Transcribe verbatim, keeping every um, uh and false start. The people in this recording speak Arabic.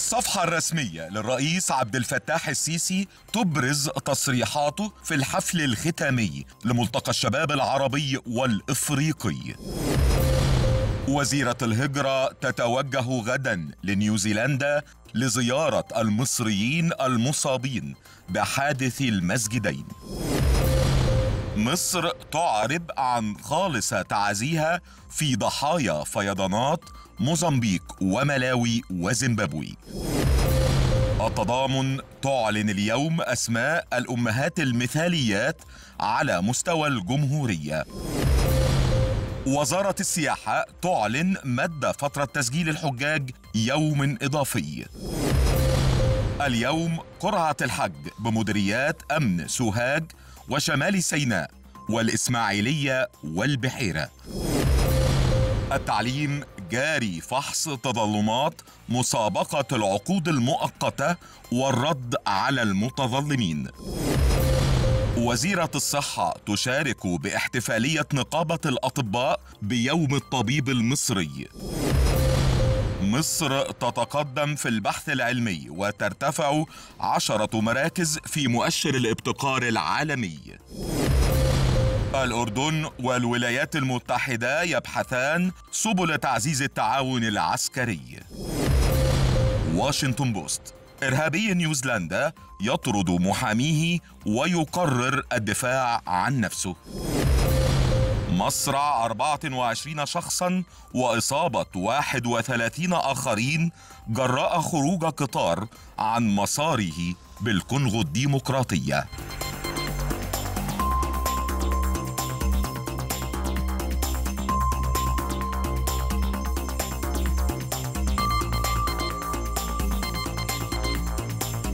الصفحة الرسمية للرئيس عبد الفتاح السيسي تبرز تصريحاته في الحفل الختامي لملتقى الشباب العربي والإفريقي. وزيرة الهجرة تتوجه غداً لنيوزيلندا لزيارة المصريين المصابين بحادث المسجدين. مصر تعرب عن خالص تعازيها في ضحايا فيضانات موزمبيق وملاوي وزيمبابوي. التضامن تعلن اليوم أسماء الأمهات المثاليات على مستوى الجمهورية. وزارة السياحة تعلن مد فترة تسجيل الحجاج يوم إضافي. اليوم قرعة الحج بمديريات أمن سوهاج وشمال سيناء والإسماعيلية والبحيرة. التعليم جاري فحص تظلمات مسابقة العقود المؤقتة والرد على المتظلمين. وزيرة الصحة تشارك باحتفالية نقابة الأطباء بيوم الطبيب المصري. مصر تتقدم في البحث العلمي وترتفع عشرة مراكز في مؤشر الابتكار العالمي. الأردن والولايات المتحدة يبحثان سبل تعزيز التعاون العسكري. واشنطن بوست: إرهابي نيوزيلندا يطرد محاميه ويقرر الدفاع عن نفسه. مصرع أربعة وعشرين شخصاً وإصابة واحد وثلاثين آخرين جراء خروج قطار عن مساره بالكونغو الديمقراطية.